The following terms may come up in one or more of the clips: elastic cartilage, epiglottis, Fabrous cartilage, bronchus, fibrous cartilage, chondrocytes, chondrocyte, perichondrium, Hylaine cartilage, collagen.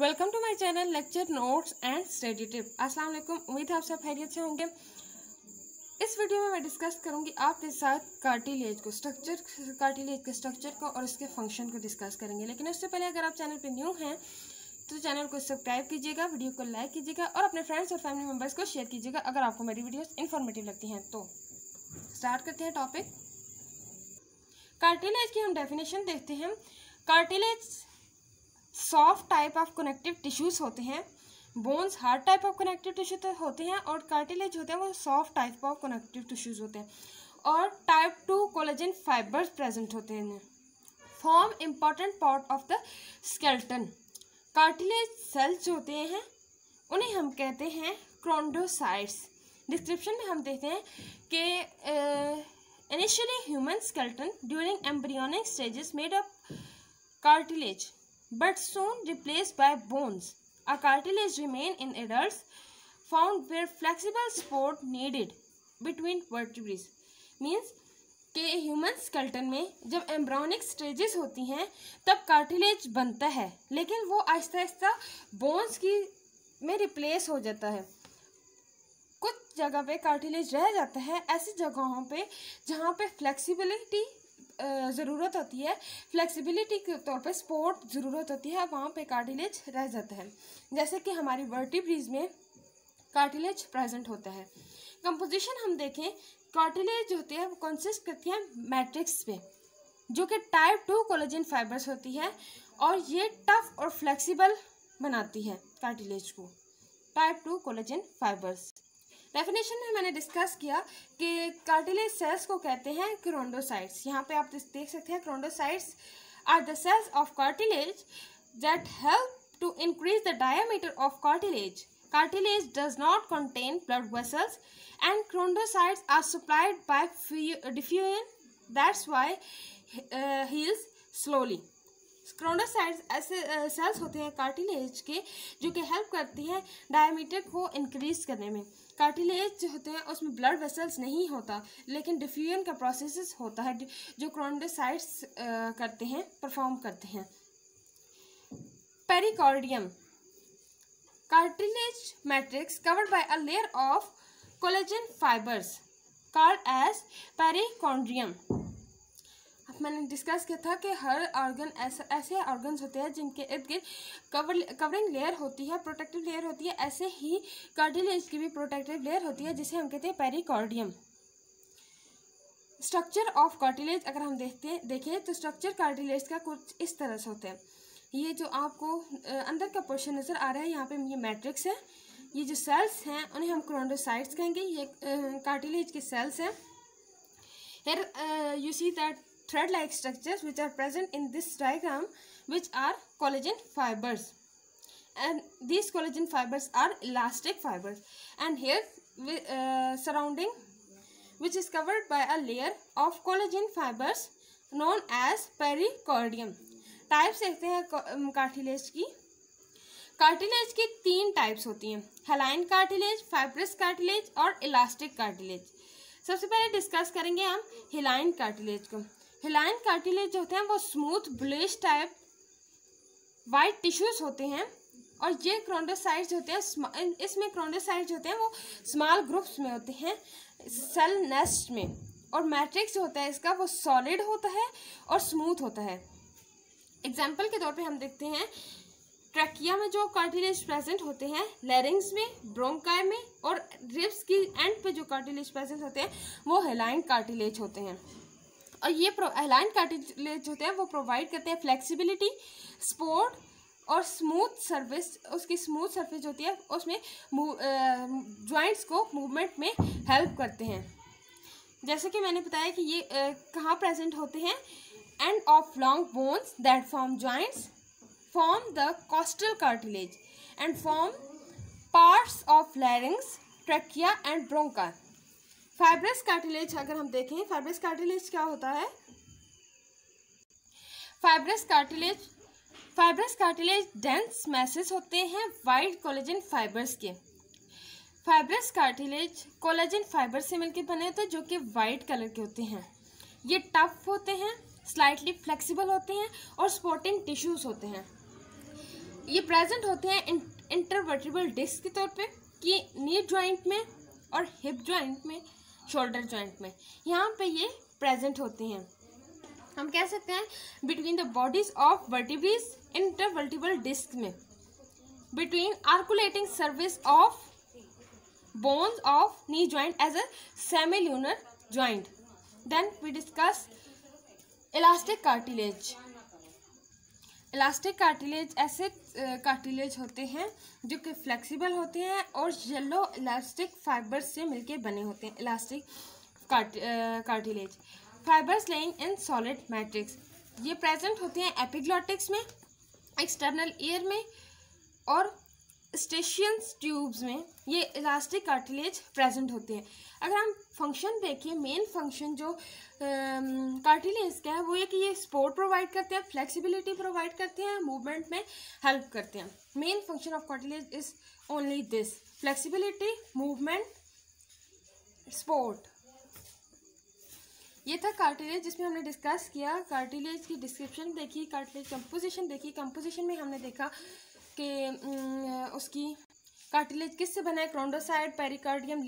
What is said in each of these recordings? Welcome to my channel lecture notes and study tip. अस्सलाम वालेकुम, उम्मीद है आप सब खैरियत से होंगे। इस वीडियो में मैं डिस्कस करूंगी आपके साथ कार्टिलेज के स्ट्रक्चर को और इसके फंक्शन को डिस्कस करेंगे। लेकिन उससे पहले अगर आप चैनल पे न्यू हैं तो चैनल को सब्सक्राइब कीजिएगा, वीडियो को लाइक कीजिएगा और अपने फ्रेंड्स और फैमिली मेम्बर्स को शेयर कीजिएगा अगर आपको मेरी वीडियोस इन्फॉर्मेटिव लगती हैं। तो स्टार्ट करते हैं टॉपिक कार्टिलेज की। हम डेफिनेशन देखते हैं। Cartilage soft type of connective tissues होते हैं, bones hard type of connective tissue होते हैं और कार्टिलेज होते हैं वो soft type of connective tissues होते हैं और टाइप 2 कोलेजन फाइबर्स प्रेजेंट होते हैं। Form important part of the skeleton. Cartilage cells जो होते हैं उन्हें हम कहते हैं चोंड्रोसाइट्स। डिस्क्रिप्शन में हम देखते हैं कि initially human skeleton during embryonic stages made up cartilage but soon replaced by bones. A cartilage remain in adults found where flexible support needed between vertebrae. Means के ह्यूमन स्केलेटन में जब embryonic stages होती हैं तब cartilage बनता है, लेकिन वो आहिस्ता आहिस्ता बोन्स की में रिप्लेस हो जाता है। कुछ जगह पे कार्टिलेज रह जाता है, ऐसी जगहों पे जहाँ पे फ्लेक्सिबिलिटी ज़रूरत होती है, फ्लेक्सिबिलिटी के तौर पे सपोर्ट ज़रूरत होती है, वहाँ पे कार्टिलेज रह जाता है। जैसे कि हमारी वर्टिब्रीज में कार्टिलेज प्रेजेंट होता है। कंपोजिशन हम देखें, कार्टिलेज होते हैं वो कंसिस्ट करती है मैट्रिक्स पे जो कि टाइप 2 कोलेजन फाइबर्स होती है और ये टफ और फ्लेक्सिबल बनाती है कार्टिलेज को। Type 2 collagen fibres. डेफिनेशन में मैंने डिस्कस किया कि कार्टिलेज सेल्स को कहते हैं चोंड्रोसाइट्स। यहाँ पे आप देख सकते हैं chondrocytes are the cells of cartilage that help to increase the diameter of cartilage. Cartilage does not contain blood vessels and chondrocytes are supplied by diffusion. That's why heals slowly. Chondrocytes ऐसे cells होते हैं cartilage के जो कि help करती हैं diameter को increase करने में। Cartilage जो होते हैं उसमें blood vessels नहीं होता, लेकिन diffusion का processes होता है जो chondrocytes करते हैं, perform करते हैं। Perichondrium. Cartilage matrix covered by a layer of collagen fibers called as perichondrium. अब मैंने डिस्कस किया था कि हर ऑर्गन ऐसे ऑर्गन्स होते हैं जिनके इर्द गिर्द कवरिंग लेयर होती है, प्रोटेक्टिव लेयर होती है। ऐसे ही कार्टिलेज की भी प्रोटेक्टिव लेयर होती है जिसे हम कहते हैं पेरिकॉर्डियम। स्ट्रक्चर ऑफ कार्टिलेज अगर हम देखें तो स्ट्रक्चर कार्टिलेज का कुछ इस तरह से होता है। ये जो आपको अंदर का पोर्शन नज़र आ रहा है, यहाँ पे ये मैट्रिक्स है। ये जो सेल्स हैं उन्हें हम चोंड्रोसाइट्स कहेंगे। ये कार्टिलेज के सेल्स हैं। Here you see that thread like structures which are present in this diagram which are collagen fibres and this collagen fibres are elastic fibres and here surrounding which is covered by a layer of collagen fibres known as pericardium. Types देखते हैं cartilage की। Cartilage की 3 types होती हैं, hyaline cartilage, fibrous cartilage और elastic cartilage. सबसे पहले discuss करेंगे हम हलाइन कार्टिलेज को। हलाइन कार्टिलेज जो होते हैं वो smooth bluish type white tissues होते हैं और ये चोंड्रोसाइट्स होते हैं। इसमें चोंड्रोसाइट्स होते हैं वो स्मॉल ग्रुप्स में होते हैं सेल नेस्ट में और मैट्रिक्स होता है इसका वो सॉलिड होता है और स्मूथ होता है। एग्जाम्पल के तौर पे हम देखते हैं ट्रैकिया में जो कार्टिलेज प्रेजेंट होते हैं, लैरिंक्स में, ब्रोंकाई में और रिब्स की एंड पे जो कार्टिलेज प्रेजेंट होते हैं वो हलाइन कार्टिलेज होते हैं। और ये हलाइन कार्टिलेज होते हैं वो प्रोवाइड करते हैं फ्लेक्सिबिलिटी, सपोर्ट और स्मूथ सर्फेस। उसकी स्मूथ सर्फेस होती है, उसमें जॉइंट्स को मूवमेंट में हेल्प करते हैं। जैसे कि मैंने बताया कि ये कहाँ प्रेजेंट होते हैं, end of long bones that form joints form the costal cartilage and form parts of larynx, trachea and bronchi. Fibrous cartilage अगर हम देखें, fibrous cartilage क्या होता है? Fibrous cartilage dense masses होते हैं white collagen fibers के। Fibrous cartilage collagen fibers से मिलकर बने होते हैं जो कि white कलर के होते हैं। ये tough होते हैं, स्लाइटली फ्लेक्सिबल होते हैं और सपोर्टिंग टिश्यूज़ होते हैं। ये प्रेजेंट होते हैं इंटरवर्टेब्रल डिस्क के तौर पे कि नी जॉइंट में और हिप जॉइंट में, शोल्डर जॉइंट में, यहाँ पे ये प्रेजेंट होते हैं। हम कह सकते हैं between the bodies of vertebrae intervertebral disc में, between articulating service of bones of knee joint as a semilunar joint. Then we discuss elastic cartilage. Elastic cartilage ऐसे कार्टिलेज होते हैं जो कि फ्लेक्सिबल होते हैं और येलो इलास्टिक फाइबर से मिलके बने होते हैं। Elastic cartilage fibres laying in solid matrix, ये प्रेजेंट होते हैं एपिग्लॉटिक्स में, एक्सटर्नल ईयर में और यूस्टेशियन ट्यूब्स में। ये इलास्टिक कार्टिलेज प्रेजेंट होते हैं। अगर हम फंक्शन देखें, मेन फंक्शन जो कार्टिलेज का है वो ये कि ये सपोर्ट प्रोवाइड करते हैं, फ्लेक्सिबिलिटी प्रोवाइड करते हैं, मूवमेंट में हेल्प करते हैं। Main function of cartilage is only this, flexibility, movement, support. ये था कार्टिलेज जिसमें हमने डिस्कस किया, कार्टिलेज की डिस्क्रिप्शन देखी, कार्टिलेज कंपोजिशन देखी। कंपोजिशन में हमने देखा कि उसकी कार्टिलेज किससे बना है, चोंड्रोसाइट, पेरिकार्डियम,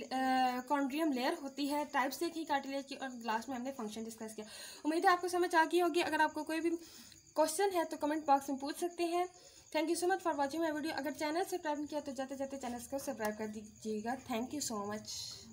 कॉन्ड्रियम लेयर होती है, टाइप्स देखी कार्टिलेज की, और लास्ट में हमने फंक्शन डिस्कस किया। उम्मीद है आपको समझ आ गई होगी। अगर आपको कोई भी क्वेश्चन है तो कमेंट बॉक्स में पूछ सकते हैं। Thank you so much for watching my video. अगर चैनल सब्सक्राइब नहीं किया तो जाते जाते चैनल को सब्सक्राइब कर दीजिएगा। Thank you so much.